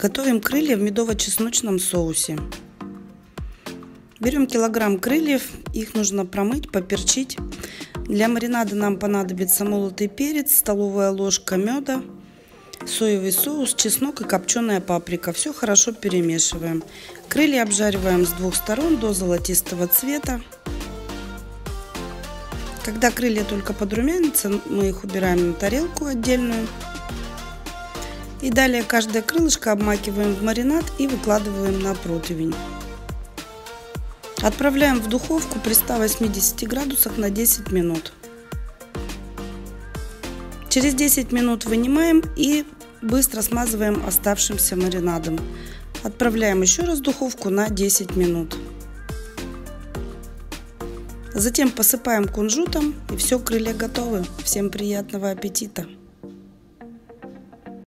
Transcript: Готовим крылья в медово-чесночном соусе. Берем килограмм крыльев, их нужно промыть, поперчить. Для маринада нам понадобится молотый перец, столовая ложка меда, соевый соус, чеснок и копченая паприка. Все хорошо перемешиваем. Крылья обжариваем с двух сторон до золотистого цвета. Когда крылья только подрумянятся, мы их убираем на тарелку отдельную. И далее каждое крылышко обмакиваем в маринад и выкладываем на противень. Отправляем в духовку при 180 градусах на 10 минут. Через 10 минут вынимаем и быстро смазываем оставшимся маринадом. Отправляем еще раз в духовку на 10 минут. Затем посыпаем кунжутом, и все, крылья готовы. Всем приятного аппетита!